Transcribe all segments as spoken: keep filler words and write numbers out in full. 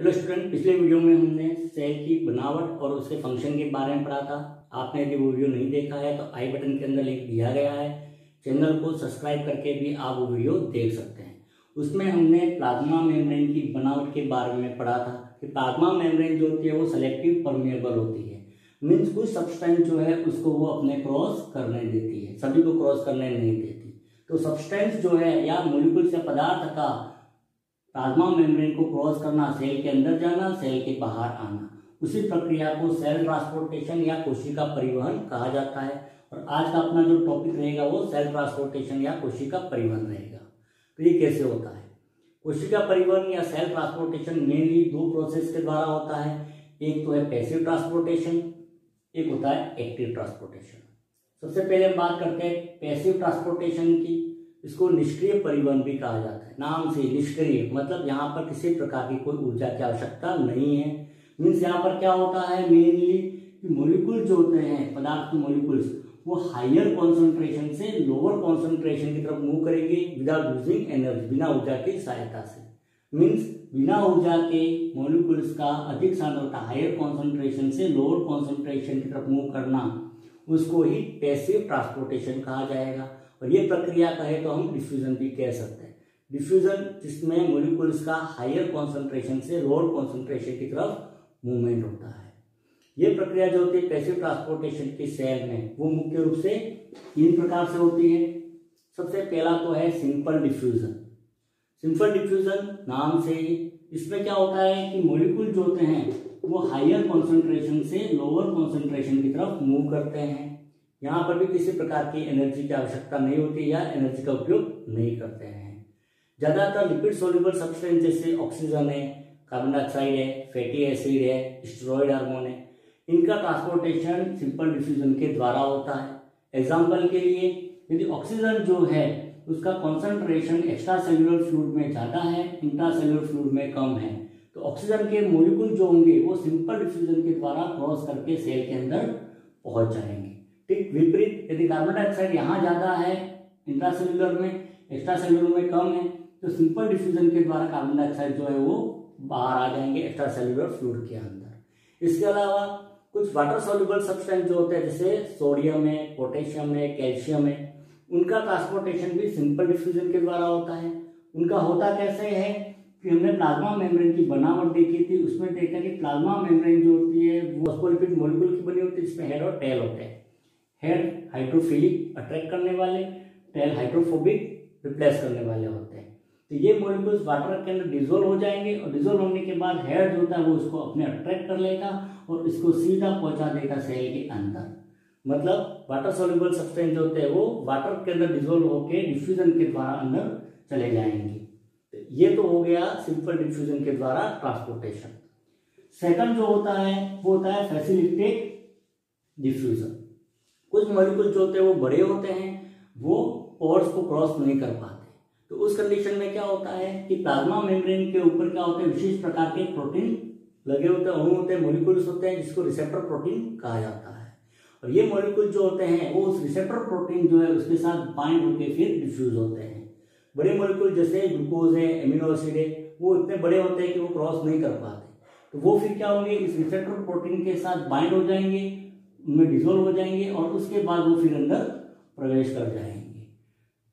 Hello student, पिछले video में हमने सेल की बनावट और उसके फंक्शन के बारे में पढ़ा था। आपने यदि वो वीडियो नहीं देखा है तो आई बटन के अंदर लिंक दिया गया है। चैनल को सब्सक्राइब करके भी आप वो वीडियो देख सकते हैं। उसमें हमने प्लाज्मा मेम्ब्रेन की बनावट के बारे में पढ़ा था कि प्लाज्मा मेम्ब्रेन जो होती है वो सेलेक्टिव परमेबल होती है। मीन्स कुछ सब्सटेंस जो है उसको वो अपने क्रॉस करने देती है, सभी को क्रॉस करने नहीं देती। तो सब्सटेंस जो है या मोलिकुल या पदार्थ का प्लाज्मा मेम्ब्रेन को क्रॉस करना, सेल के अंदर जाना, सेल के बाहर आना, उसी प्रक्रिया को सेल ट्रांसपोर्टेशन या कोशिका परिवहन कहा जाता है। और आज का अपना जो टॉपिक रहेगा वो सेल ट्रांसपोर्टेशन या कोशिका परिवहन रहेगा। तो ये कैसे होता है? कोशिका परिवहन या सेल ट्रांसपोर्टेशन मेनली दो प्रोसेस के द्वारा होता है। एक तो है पैसिव ट्रांसपोर्टेशन, एक होता है एक्टिव ट्रांसपोर्टेशन। सबसे पहले हम बात करते हैं पैसिव ट्रांसपोर्टेशन की। इसको निष्क्रिय परिवहन भी कहा जाता है। नाम से निष्क्रिय मतलब यहाँ पर किसी प्रकार की कोई ऊर्जा की आवश्यकता नहीं है। मीन्स यहाँ पर क्या होता है मेनली कि मोलिकुल जो होते हैं पदार्थ के मोलिकुल्स वो हायर कॉन्सेंट्रेशन से लोअर कॉन्सेंट्रेशन की तरफ मूव करेंगे विदाउट यूजिंग एनर्जी, बिना ऊर्जा की सहायता से। मीन्स बिना ऊर्जा के मोलिकुल्स का अधिक सांद्रता हायर कॉन्सेंट्रेशन से लोअर कॉन्सेंट्रेशन की तरफ मूव करना, उसको ही पैसिव ट्रांसपोर्टेशन कहा जाएगा। और ये प्रक्रिया कहे तो हम डिफ्यूजन भी कह सकते हैं। डिफ्यूजन जिसमें मोलिकुल्स का हायर कॉन्सेंट्रेशन से लोअर कॉन्सेंट्रेशन की तरफ मूवमेंट होता है। ये प्रक्रिया जो होती है पैसिव ट्रांसपोर्टेशन की सेल में वो मुख्य रूप से तीन प्रकार से होती है। सबसे पहला तो है सिंपल डिफ्यूजन। सिंपल डिफ्यूजन नाम से ही इसमें क्या होता है कि मोलिकुल जो होते हैं वो हायर कॉन्सेंट्रेशन से लोअर कॉन्सेंट्रेशन की तरफ मूव करते हैं। यहाँ पर भी किसी प्रकार की एनर्जी की आवश्यकता नहीं होती या एनर्जी का उपयोग नहीं करते हैं। ज़्यादातर लिपिड सोल्यूबल सब्सटेंस जैसे ऑक्सीजन है, कार्बन डाइऑक्साइड है, फैटी एसिड है, स्टेरॉयड हार्मोन है, इनका ट्रांसपोर्टेशन सिंपल डिफ्यूजन के द्वारा होता है। एग्जाम्पल के लिए यदि ऑक्सीजन जो है उसका कॉन्सेंट्रेशन एक्स्ट्रा सेल्यूलर फ्लूइड में ज़्यादा है, इंट्रा सेल्यूलर फ्लूइड में कम है, तो ऑक्सीजन के मोलिकुल जो होंगे वो सिंपल डिफ्यूजन के द्वारा क्रॉस करके सेल के अंदर पहुँच जाएंगे। ठीक विपरीत यदि कार्बन डाइऑक्साइड यहाँ ज़्यादा है, इंट्रासेल्यूलर में, एक्स्ट्रा सेल्यूलर में कम है, तो सिंपल डिफ्यूजन के द्वारा कार्बन डाइऑक्साइड जो है वो बाहर आ जाएंगे एक्स्ट्रा सेल्यूलर फ्लूइड के अंदर। इसके अलावा कुछ वाटर सोल्यूबल सब्सटेंस जो होते हैं जैसे सोडियम है, पोटेशियम है, कैल्शियम है, उनका ट्रांसपोर्टेशन भी सिंपल डिफ्यूजन के द्वारा होता है। उनका होता कैसे है कि हमने प्लाज्मा मेम्ब्रेन की बनावट देखी थी, उसमें देखा कि प्लाज्मा मेम्ब्रेन जो होती है वो फॉस्फोलिपिड मोलिक्यूल की बनी होती है, जिसमें हेड और टेल होते हैं। हेड हाइड्रोफिलिक अट्रैक्ट करने वाले, टेल हाइड्रोफोबिक रिप्लेस करने वाले होते हैं। तो ये मोलिकुल्स वाटर के अंदर डिजोल्व हो जाएंगे और डिजोल्व होने के बाद हेड जो होता है वो उसको अपने अट्रैक्ट कर लेगा और इसको सीधा पहुंचा देगा सेल के अंदर। मतलब वाटर सोल्यूबल सब्सटेंस जो होते हैं वो वाटर के अंदर डिजोल्व होकर डिफ्यूजन के द्वारा अंदर चले जाएंगे। तो ये तो हो गया सिंपल डिफ्यूजन के द्वारा ट्रांसपोर्टेशन। सेकेंड जो होता है वो होता है फैसिलिटेट डिफ्यूजन। कुछ मॉलिक्यूल जो होते हैं वो बड़े होते हैं, वो पोर्स को क्रॉस नहीं कर पाते। तो उस कंडीशन में क्या होता है कि प्लाज्मा मेम्ब्रेन के ऊपर क्या होता है विशेष प्रकार के प्रोटीन लगे होते हैं, अणु होते हैं, मॉलिक्यूल्स होते हैं, जिसको रिसेप्टर प्रोटीन कहा जाता है। और ये मॉलिक्यूल जो होते हैं वो उस रिसेप्टर प्रोटीन जो है उसके साथ बाइंड होकर फिर डिफ्यूज होते हैं। बड़े मॉलिक्यूल जैसे ग्लूकोज है, एमिनो एसिड है, वो इतने बड़े होते हैं कि वो क्रॉस नहीं कर पाते। तो वो फिर क्या होंगे इस रिसेप्टर प्रोटीन के साथ बाइंड हो जाएंगे, उनमें डिजोल्व हो जाएंगे और उसके बाद वो फिर अंदर प्रवेश कर जाएंगे।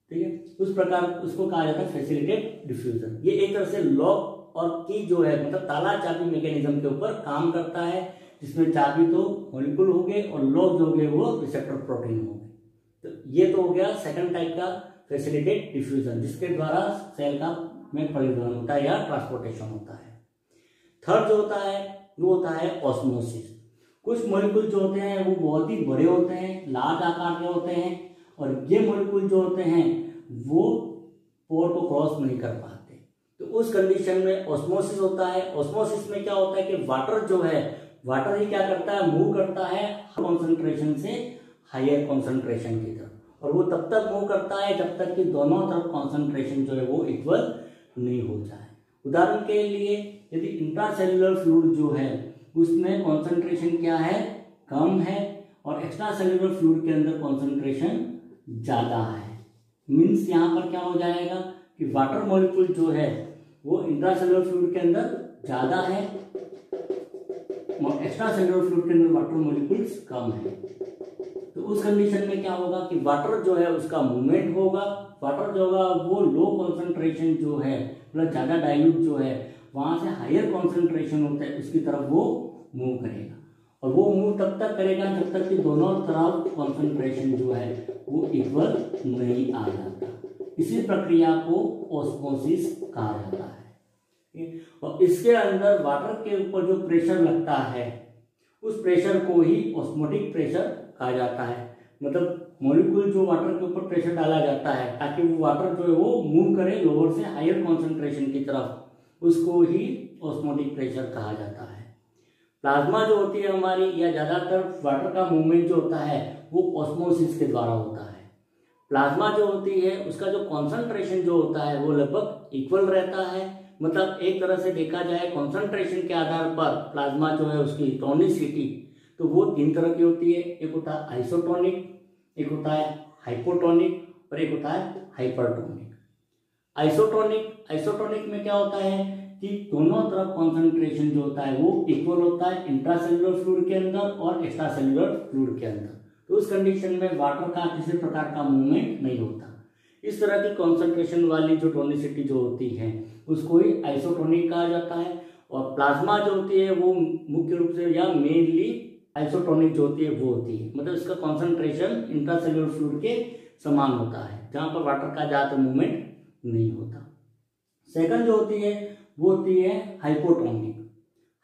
ठीक है, उस प्रकार उसको कहा जाता है फैसिलिटेट डिफ्यूजन। ये एक तरह से लॉक और की जो है मतलब ताला चाबी मैकेनिज्म के ऊपर काम करता है, जिसमें चाबी तो मॉलिक्यूल हो गए और लॉक जो हो गए वो रिसेप्टर प्रोटीन हो गए। तो ये तो हो गया सेकंड टाइप का फैसिलिटेट डिफ्यूजन, जिसके द्वारा सेल का में परिवहन होता है या ट्रांसपोर्टेशन होता है। थर्ड जो होता है वो होता है ऑस्मोसिस। कुछ मोलिकुल जो होते हैं वो बहुत ही बड़े होते हैं, लार्ज आकार के होते हैं, और ये मोलिकुल जो होते हैं वो पोर को क्रॉस नहीं कर पाते। तो उस कंडीशन में ऑस्मोसिस होता है। ऑस्मोसिस में क्या होता है कि वाटर जो है वाटर ही क्या करता है मूव करता है कॉन्सेंट्रेशन से हायर कॉन्सेंट्रेशन की तरफ, और वो तब तक मूव करता है जब तक कि दोनों तरफ कॉन्सेंट्रेशन जो है वो इक्वल नहीं हो जाए। उदाहरण के लिए यदि इंट्रासेल्युलर फ्लूइड जो है उसमें कॉन्सेंट्रेशन क्या है कम है और एक्स्ट्रा सेल्यूलर फ्लूइड के अंदर कॉन्सेंट्रेशन ज़्यादा है, मीन्स यहाँ पर क्या हो जाएगा कि वाटर मॉलिक्यूल जो है वो इंट्रासेलुलर फ्लूइड के अंदर ज्यादा है, एक्स्ट्रासेलुलर फ्लूइड के अंदर वाटर मॉलिक्यूल्स कम है। तो उस कंडीशन में क्या होगा कि वाटर जो है उसका मूवमेंट होगा, वाटर जो होगा वो लो कॉन्सेंट्रेशन जो है मतलब ज्यादा डाइल्यूट जो है वहां से हायर कॉन्सेंट्रेशन होता है उसकी तरफ वो मूव करेगा, और वो मूव तब तक करेगा जब तक कि दोनों तरफ कॉन्सेंट्रेशन जो है वो इक्वल नहीं आ जाता। इसी प्रक्रिया को ऑस्मोसिस कहा जाता है। और इसके अंदर वाटर के ऊपर जो प्रेशर लगता है उस प्रेशर को ही ऑस्मोटिक प्रेशर कहा जाता है। मतलब मॉलिक्यूल जो वाटर के ऊपर प्रेशर डाला जाता है ताकि वो वाटर जो है वो मूव करे लोअर से हायर कॉन्सेंट्रेशन की तरफ, उसको ही ऑस्मोटिक प्रेशर कहा जाता है। प्लाज्मा जो होती है हमारी या ज़्यादातर वाटर का मूवमेंट जो होता है वो ऑस्मोसिस के द्वारा होता है। प्लाज्मा जो होती है उसका जो कॉन्सेंट्रेशन जो होता है वो लगभग इक्वल रहता है। मतलब एक तरह से देखा जाए कंसंट्रेशन के आधार पर प्लाज्मा जो है उसकी टॉनिसिटी तो वो तीन तरह की होती है, एक होता है आइसोटोनिक, एक होता है हाइपोटोनिक और एक होता है हाइपरटोनिक। आइसोटोनिक आइसोटोनिक में क्या होता है कि दोनों तरफ कंसंट्रेशन जो होता है वो इक्वल होता है इंट्रासेल्युलर फ्लूइड के अंदर और एक्स्ट्रासेल्युलर फ्लूइड के अंदर। तो उस कंडीशन में वाटर का किसी प्रकार का मूवमेंट नहीं होता। इस तरह की कॉन्सेंट्रेशन वाली जो टोनिसिटी जो होती है उसको ही आइसोटोनिक कहा जाता है। और प्लाज्मा जो होती है वो मुख्य रूप से या मेनली आइसोटोनिक जो होती है वो होती है। मतलब इसका कॉन्सेंट्रेशन इंट्रासेल्युलर फ्लूइड के समान होता है जहाँ पर वाटर का ज़्यादा मूवमेंट नहीं होता। सेकंड जो होती है वो होती है हाइपोटोनिक।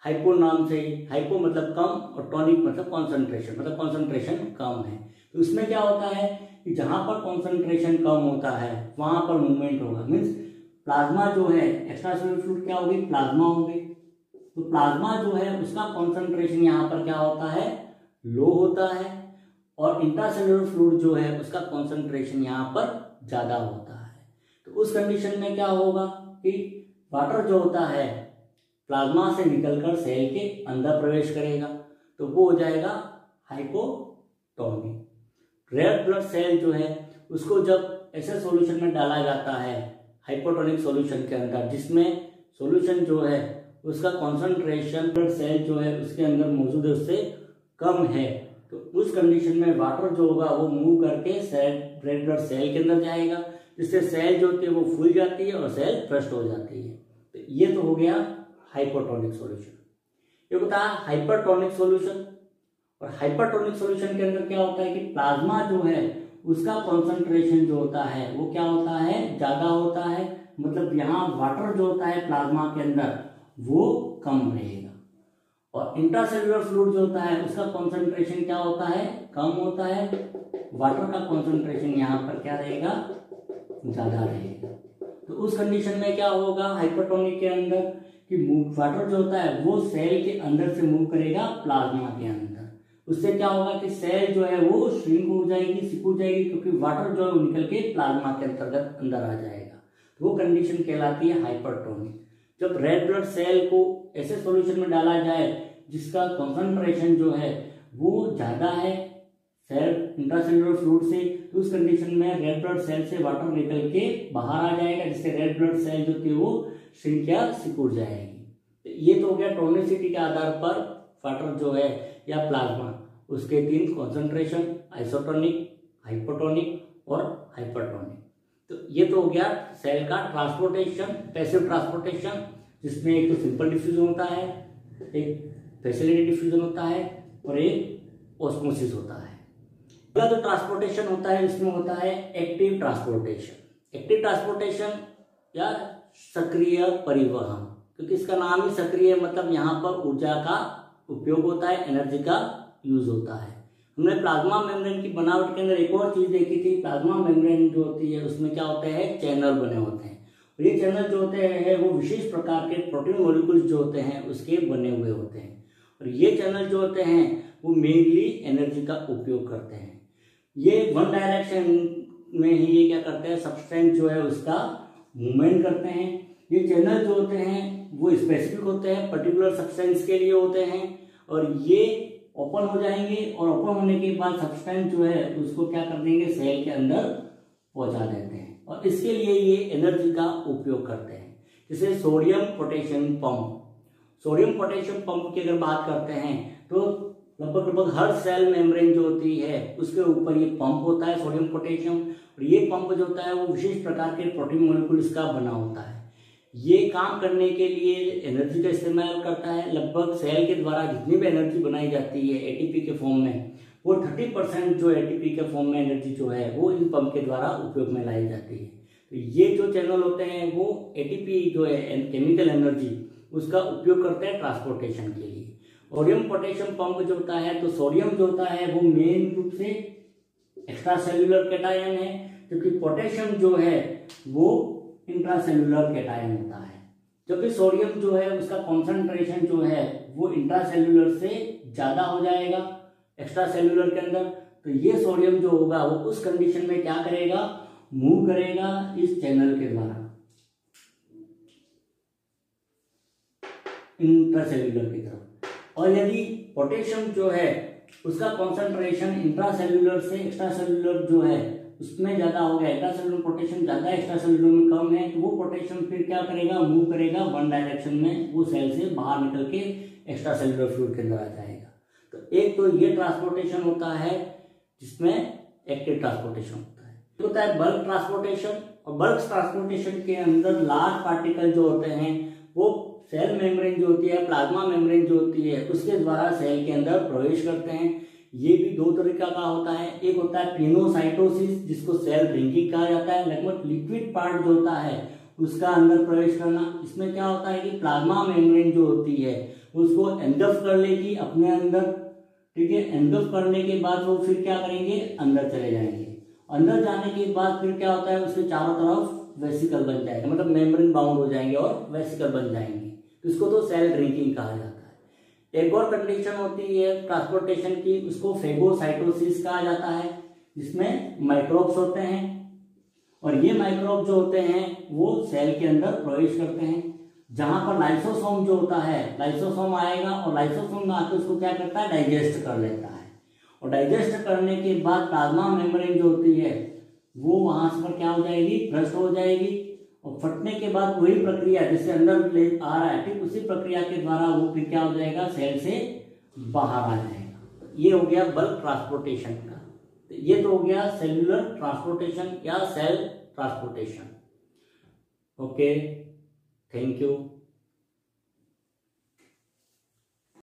हाइपो नाम से ही हाइपो मतलब कम और टोनिक मतलब कॉन्सेंट्रेशन, मतलब कॉन्सेंट्रेशन कम है। तो उसमें क्या होता है कि जहाँ पर कॉन्सेंट्रेशन कम होता है वहाँ पर मूवमेंट होगा। मीन्स प्लाज्मा जो है एक्स्ट्रासेल्युलर फ्लूइड क्या होगी प्लाज्मा होगी, तो प्लाज्मा जो है उसका कॉन्सेंट्रेशन यहाँ पर क्या होता है लो होता है, और इंट्रासेल्युलर फ्लूइड जो है उसका कॉन्सेंट्रेशन यहाँ पर ज़्यादा होता है। तो उस कंडीशन में क्या होगा कि वाटर जो होता है प्लाज्मा से निकलकर सेल के अंदर प्रवेश करेगा तो वो हो जाएगा हाइपोटोनिक। रेड ब्लड सेल जो है उसको जब ऐसे सॉल्यूशन में डाला जाता है हाइपोटोनिक सॉल्यूशन के अंदर जिसमें सॉल्यूशन जो है उसका कॉन्सेंट्रेशन ब्लड सेल जो है उसके अंदर मौजूद है उससे कम है, तो उस कंडीशन में वाटर जो होगा वो मूव करके सेल रेड ब्लड सेल के अंदर जाएगा जिससे सेल जो होती है वो फूल जाती है और सेल फ्रस्ट हो जाती है। तो ये तो हो गया हाइपोटोनिक सॉल्यूशन। ये बताया हाइपरटोनिक सॉल्यूशन। और हाइपरटोनिक सॉल्यूशन के अंदर क्या होता है कि प्लाज्मा जो है उसका कॉन्सेंट्रेशन जो होता है वो क्या होता है ज्यादा होता है। मतलब यहाँ वाटर जो होता है प्लाज्मा के अंदर वो कम रहेगा, और इंट्रासेल्युलर फ्लूइड जो होता है उसका कॉन्सेंट्रेशन क्या होता है कम होता है, वाटर का कॉन्सेंट्रेशन यहाँ पर क्या रहेगा ज्यादा रहेगा। तो उस कंडीशन में क्या होगा हाइपरटोनिक के अंदर कि वाटर जो होता है वो सेल के अंदर से मूव करेगा प्लाज्मा के अंदर, उससे क्या होगा कि सेल जो है वो श्रिंक हो जाएगी सिक हो जाएगी क्योंकि वाटर जो है वो निकल के प्लाज्मा के अंतर्गत अंदर आ जाएगा। तो वो कंडीशन कहलाती है हाइपरटोनिक। जब रेड ब्लड सेल को ऐसे सॉल्यूशन में डाला जाए जिसका कंसंट्रेशन जो है वो ज्यादा है सेल इंट्रासेल्युलर फ्लूइड से, तो उस कंडीशन में रेड ब्लड सेल से वाटर निकल के बाहर आ जाएगा जिससे रेड ब्लड सेल जो थी वो श्रिंक या सिक हो जाएगी। तो ये तो हो गया टोनिसिटी के आधार पर वाटर जो है या प्लाज्मा उसके तीन कॉन्सेंट्रेशन आइसोटोनिक हाइपोटोनिक और हाइपरटोनिक। तो ये तो हो गया सेल का ट्रांसपोर्टेशन पैसिव ट्रांसपोर्टेशन जिसमें एक तो सिंपल डिफ्यूजन होता है, एक फैसिलिटेटेड डिफ्यूजन होता है और एक ऑस्मोसिस होता है। अगला जो ट्रांसपोर्टेशन होता है इसमें होता है एक्टिव ट्रांसपोर्टेशन। एक्टिव ट्रांसपोर्टेशन या सक्रिय परिवहन, क्योंकि इसका नाम ही सक्रिय मतलब यहाँ पर ऊर्जा का उपयोग होता है एनर्जी का यूज होता है। हमने प्लाज्मा मेम्ब्रेन की बनावट के अंदर एक और चीज देखी थी, प्लाज्मा मेम्ब्रेन जो होती है उसमें क्या होते हैं चैनल बने होते हैं, और ये चैनल जो होते हैं वो विशेष प्रकार के प्रोटीन मॉलिक्यूल्स जो होते हैं उसके बने हुए होते हैं, और ये चैनल जो होते हैं वो मेनली एनर्जी का उपयोग करते हैं। ये वन डायरेक्शन में ही ये क्या करते हैं सब्सटेंस जो है उसका मूवमेंट करते हैं। ये चैनल जो होते हैं वो स्पेसिफिक होते हैं पर्टिकुलर सब्सटेंस के लिए होते हैं, और ये ओपन हो जाएंगे और ओपन होने के बाद सब्सटेंस जो है उसको क्या कर देंगे सेल के अंदर पहुंचा देते हैं, और इसके लिए ये एनर्जी का उपयोग करते हैं। इसे sodium potassium pump sodium potassium pump की अगर बात करते हैं तो लगभग लगभग हर सेल मेम्ब्रेन जो होती है उसके ऊपर ये पंप होता है सोडियम पोटेशियम। और ये पंप जो होता है वो विशेष प्रकार के प्रोटीन मॉलिक्यूल्स का बना होता है। ये काम करने के लिए एनर्जी का इस्तेमाल करता है। लगभग सेल के द्वारा जितनी भी एनर्जी बनाई जाती है एटीपी के फॉर्म में, वो तीस परसेंट जो एटीपी के फॉर्म में एनर्जी जो है वो इन पंप के द्वारा उपयोग में लाई जाती है। तो ये जो चैनल होते हैं वो एटीपी जो है केमिकल एनर्जी उसका उपयोग करते हैं ट्रांसपोर्टेशन के लिए। सोडियम पोटेशियम पंप जो होता है, तो सोडियम जो होता है वो मेन रूप से एक्स्ट्रा सेल्यूलर कैटायन है, क्योंकि पोटेशियम जो है वो इंट्रासेल्यूलर कैटायन होता है, जबकि सोडियम जो है उसका कॉन्सेंट्रेशन जो है वो इंट्रासेल्यूलर से ज़्यादा हो जाएगा एक्स्ट्रा सेल्यूलर के अंदर। तो ये सोडियम जो होगा वो उस कंडीशन में क्या करेगा, मूव करेगा इस चैनल के द्वारा इंट्रासेल्यूलर की तरफ। और यदि पोटेशियम जो है उसका कॉन्सेंट्रेशन इंट्रासेल्यूलर से एक्स्ट्रा सेल्यूलर जो है उसमें ज्यादा हो गया, एक्स्ट्रासेल्यूलर पोटेशियम ज्यादा एक्स्ट्रासेल्यूलर में कम है, तो वो पोटेशियम फिर क्या करेगा, मूव करेगा वन डायरेक्शन में, वो सेल से बाहर निकल के एक्स्ट्रासेल्यूलर फ्लूइड के अंदर आ जाएगा। तो एक तो ये ट्रांसपोर्टेशन होता है जिसमें एक्टिव ट्रांसपोर्टेशन होता है, तो होता है बल्क ट्रांसपोर्टेशन। और बल्क ट्रांसपोर्टेशन के अंदर लार्ज पार्टिकल जो होते हैं वो सेल मेम्ब्रेन जो होती है, प्लाज्मा मेम्ब्रेन जो होती है, उसके द्वारा सेल के अंदर प्रवेश करते हैं। ये भी दो तरीका का होता है, एक होता है पिनोसाइटोसिस जिसको सेल ड्रिंकिंग कहा जाता है, लगभग लिक्विड पार्ट जो होता है उसका अंदर प्रवेश करना। इसमें क्या होता है कि प्लाज्मा मेम्ब्रेन जो होती है उसको एंडफ कर लेगी अपने अंदर, ठीक है। एंडफ करने के बाद वो फिर क्या करेंगे, अंदर चले जाएंगे। अंदर जाने के बाद फिर क्या होता है, उसके चारों तरफ वेसिकल बन जाएगा, मतलब मेम्ब्रेन बाउंड हो जाएंगे और वेसिकल बन जाएंगे, इसको तो सेल ड्रिंकिंग कहा जाता है। एक और कंडीशन होती है ट्रांसपोर्टेशन की, उसको फेगोसाइटोसिस कहा जाता है, जिसमें माइक्रोब्स होते हैं और ये माइक्रोब जो होते हैं वो सेल के अंदर प्रवेश करते हैं, जहां पर लाइसोसोम जो होता है, लाइसोसोम आएगा और लाइसोसोम में आकर उसको क्या करता है, डाइजेस्ट कर लेता है। और डाइजेस्ट करने के बाद प्लाज्मा मेम्ब्रेन जो होती है वो वहां पर क्या हो जाएगी, भ्रष्ट हो जाएगी। और फटने के बाद वही प्रक्रिया जिससे अंदर ले आ रहा है, ठीक उसी प्रक्रिया के द्वारा वो फिर क्या हो जाएगा, सेल से बाहर आ जाएगा। ये हो गया बल्क ट्रांसपोर्टेशन का। तो ये तो हो गया सेल्यूलर ट्रांसपोर्टेशन या cell transportation. Okay, thank you.